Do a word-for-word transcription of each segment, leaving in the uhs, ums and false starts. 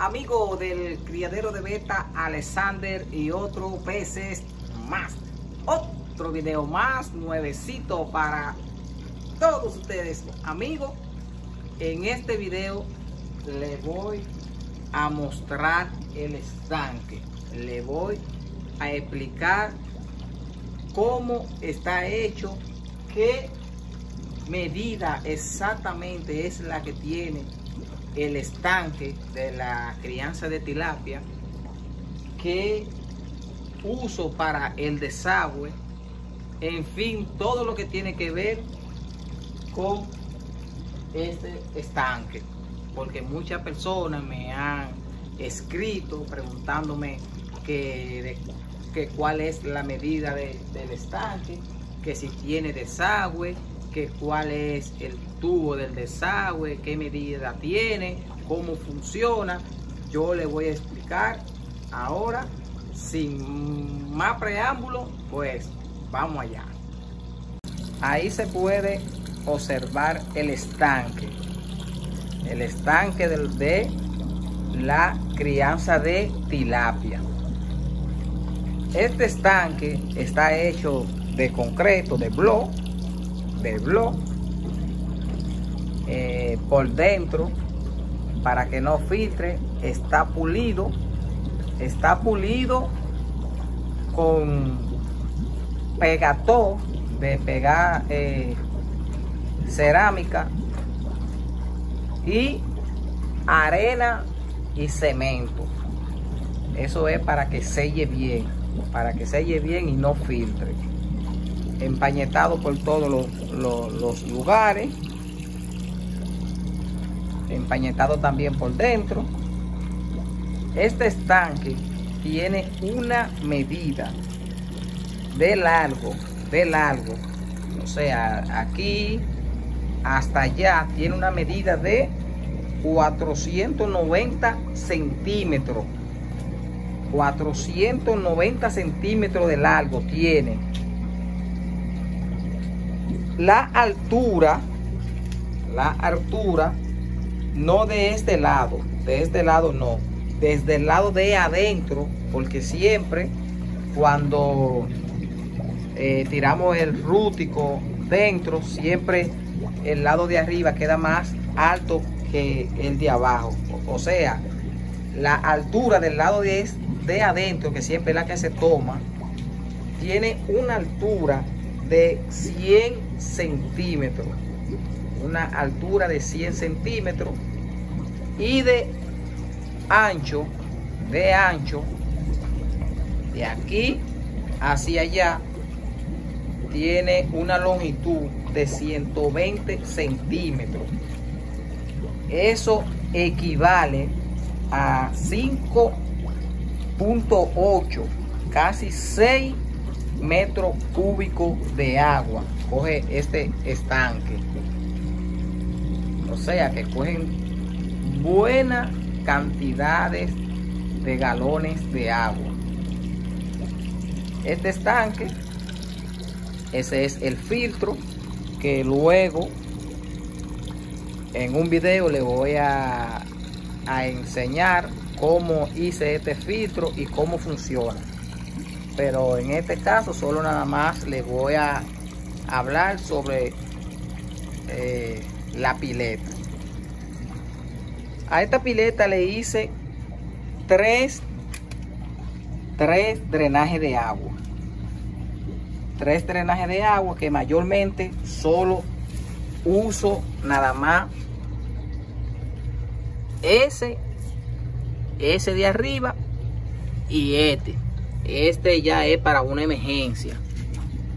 Amigo del criadero de Bettas Alexander y otros peces más. Otro video más, nuevecito para todos ustedes, amigos. En este video le voy a mostrar el estanque. Le voy a explicar cómo está hecho, qué medida exactamente es la que tiene el estanque de la crianza de tilapia, qué uso para el desagüe, en fin, todo lo que tiene que ver con este estanque, porque muchas personas me han escrito preguntándome que, de, que cuál es la medida de, del estanque, que si tiene desagüe, que cuál es el tubo del desagüe, qué medida tiene, cómo funciona. Yo le voy a explicar ahora, sin más preámbulo, pues vamos allá. Ahí se puede observar el estanque, el estanque del, de la crianza de tilapia. Este estanque está hecho de concreto, de bloc, de bloc eh, por dentro, para que no filtre. Está pulido, está pulido con pegató de pegar eh, cerámica y arena y cemento. Eso es para que selle bien, para que selle bien y no filtre. Empañetado por todos los, los, los lugares, empañetado también por dentro. Este estanque tiene una medida de largo, de largo, o sea, aquí hasta allá tiene una medida de cuatrocientos noventa centímetros, cuatrocientos noventa centímetros de largo tiene. La altura, la altura, no de este lado, de este lado no, desde el lado de adentro, porque siempre cuando eh, tiramos el rústico dentro, siempre el lado de arriba queda más alto que el de abajo. O sea, la altura del lado de, de adentro, que siempre es la que se toma, tiene una altura de cien centímetros, una altura de cien centímetros, y de ancho, de ancho de aquí hacia allá tiene una longitud de ciento veinte centímetros. Eso equivale a cinco punto ocho, casi seis metro cúbico de agua coge este estanque. O sea que cogen buenas cantidades de galones de agua. Este estanque, ese es el filtro, que luego en un video le voy a, a enseñar cómo hice este filtro y cómo funciona. Pero en este caso solo nada más les voy a hablar sobre eh, la pileta. A esta pileta le hice tres, tres drenajes de agua. Tres drenajes de agua que mayormente solo uso nada más ese, ese de arriba y este. Este ya es para una emergencia,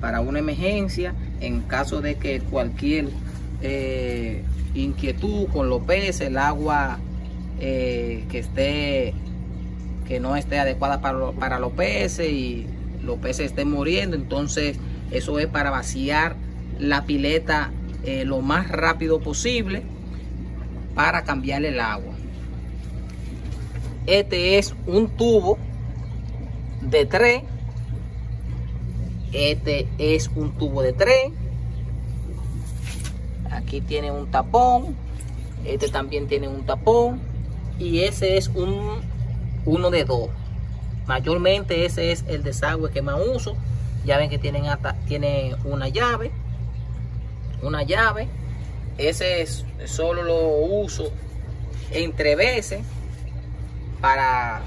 para una emergencia en caso de que cualquier eh, inquietud con los peces, el agua eh, que esté, que no esté adecuada para, lo, para los peces y los peces estén muriendo. Entonces eso es para vaciar la pileta eh, lo más rápido posible para cambiarle el agua. Este es un tubo de tres, este es un tubo de tres, aquí tiene un tapón, este también tiene un tapón, y ese es un uno de dos. Mayormente ese es el desagüe que más uso. Ya ven que tienen hasta, tiene una llave, una llave. Ese es, solo lo uso entre veces para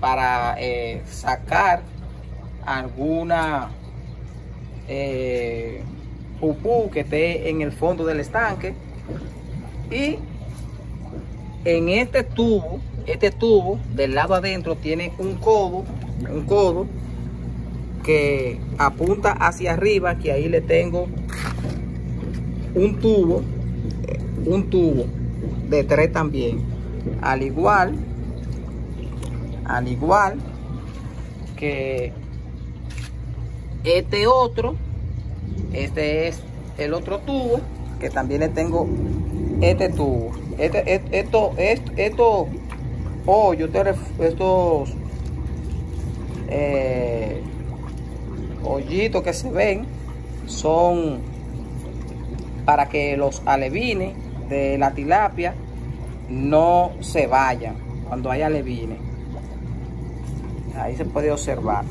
para eh, sacar alguna eh, pupú que esté en el fondo del estanque. Y en este tubo, este tubo del lado adentro tiene un codo, un codo que apunta hacia arriba, que ahí le tengo un tubo, un tubo de tres también. Al igual, al igual que este otro, este es el otro tubo, que también le tengo este tubo. Este, este, esto, esto, esto, oh, yo te ref, estos eh, hoyitos que se ven son para que los alevines de la tilapia no se vayan cuando hay alevines. Ahí se puede observar.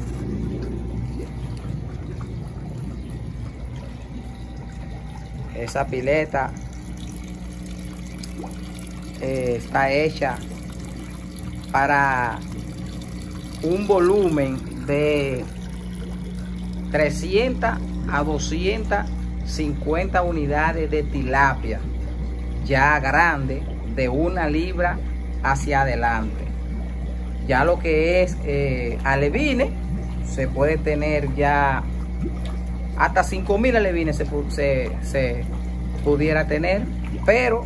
Esa pileta eh, está hecha para un volumen de trescientas a doscientas cincuenta unidades de tilapia ya grande, de una libra hacia adelante. Ya lo que es eh, alevines, se puede tener ya hasta cinco mil alevines se, se, se pudiera tener, pero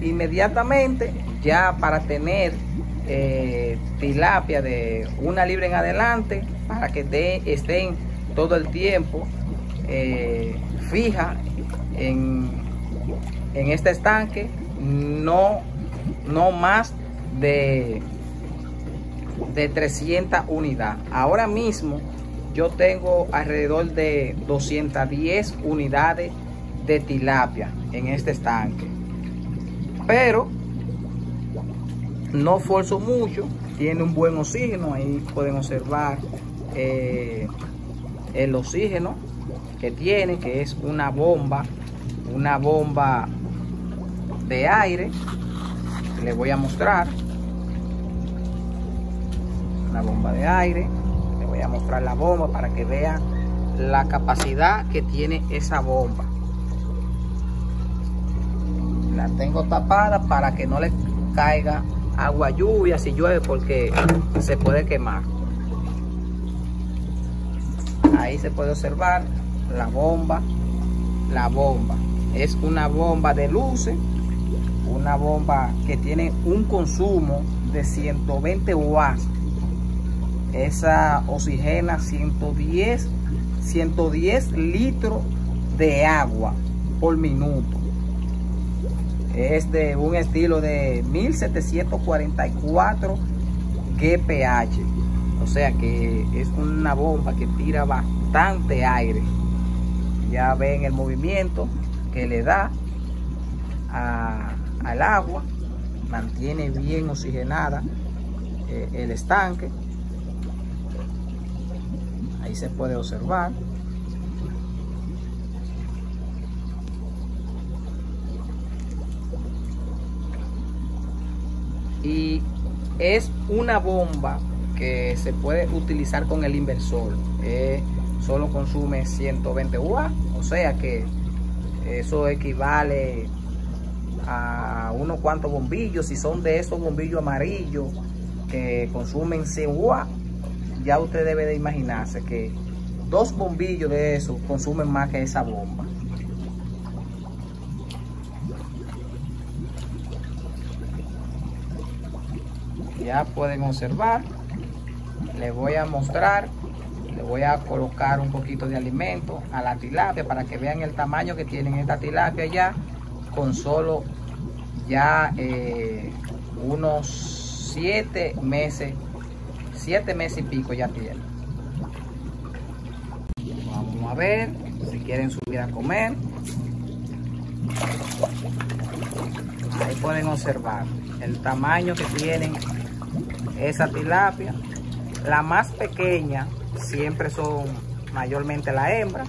inmediatamente ya para tener eh, tilapia de una libra en adelante, para que de, estén todo el tiempo eh, fija en, en este estanque, no, no más de, de trescientas unidades. Ahora mismo yo tengo alrededor de doscientas diez unidades de tilapia en este estanque, pero no forzo mucho. Tiene un buen oxígeno, ahí pueden observar eh, el oxígeno que tiene, que es una bomba, una bomba de aire. Les voy a mostrar una bomba de aire. Les voy a mostrar la bomba para que vean la capacidad que tiene esa bomba. La tengo tapada para que no le caiga agua lluvia si llueve, porque se puede quemar. Ahí se puede observar la bomba, la bomba. Es una bomba de luces, una bomba que tiene un consumo de ciento veinte watts. Esa oxigena ciento diez, ciento diez litros de agua por minuto. Es de un estilo de mil setecientos cuarenta y cuatro G P H, o sea que es una bomba que tira bastante aire. Ya ven el movimiento que le da a, al agua, mantiene bien oxigenada eh, el estanque. Ahí se puede observar. Y es una bomba que se puede utilizar con el inversor. Eh, solo consume ciento veinte watts, o sea que eso equivale a unos cuantos bombillos. Si son de esos bombillos amarillos que consumen cien watts, ya usted debe de imaginarse que dos bombillos de esos consumen más que esa bomba. Ya pueden observar. Les voy a mostrar, les voy a colocar un poquito de alimento a la tilapia para que vean el tamaño que tienen esta tilapia ya con solo ya eh, unos siete meses, siete meses y pico ya tienen. Vamos a ver si quieren subir a comer. Ahí pueden observar el tamaño que tienen esa tilapia. La más pequeña siempre son mayormente la hembra.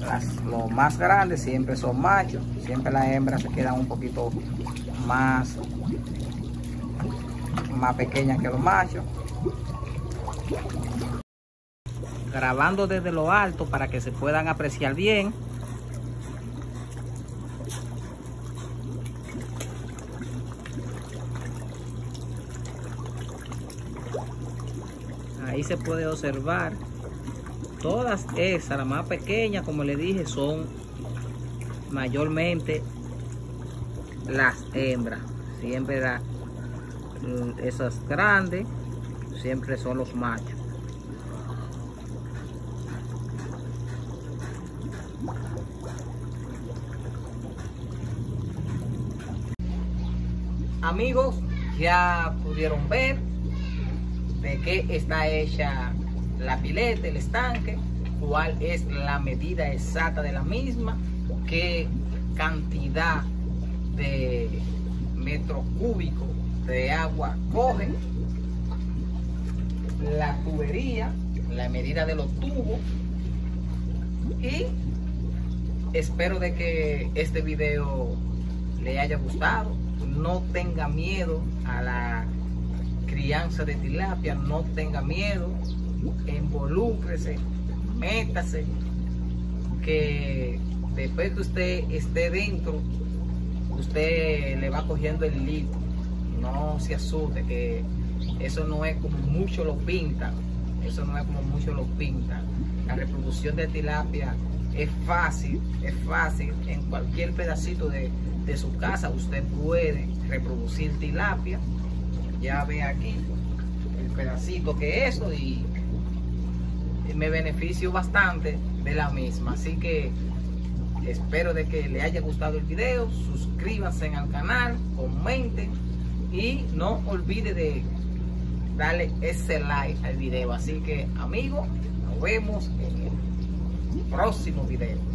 Las, los más grandes siempre son machos. Siempre las hembras se quedan un poquito más, más pequeñas que los machos. Grabando desde lo alto para que se puedan apreciar bien. Ahí se puede observar todas esas, las más pequeñas, como le dije, son mayormente las hembras. Siempre la, esas grandes siempre son los machos. Amigos, ya pudieron ver de qué está hecha la pileta, el estanque, cuál es la medida exacta de la misma, qué cantidad de metro cúbico de agua coge, la tubería, la medida de los tubos, y espero de que este video le haya gustado. No tenga miedo a la crianza de tilapia, no tenga miedo, involúcrese, métase, que después que usted esté dentro, usted le va cogiendo el hilo. No se asuste, que eso no es como mucho lo pintan, eso no es como mucho lo pintan. La reproducción de tilapia es fácil, es fácil, en cualquier pedacito de, de su casa usted puede reproducir tilapia. Ya ve aquí el pedacito que es eso, y me beneficio bastante de la misma. Así que espero de que le haya gustado el video, suscríbanse al canal, comenten y no olvide de darle ese like al video. Así que amigos, nos vemos en el próximo video.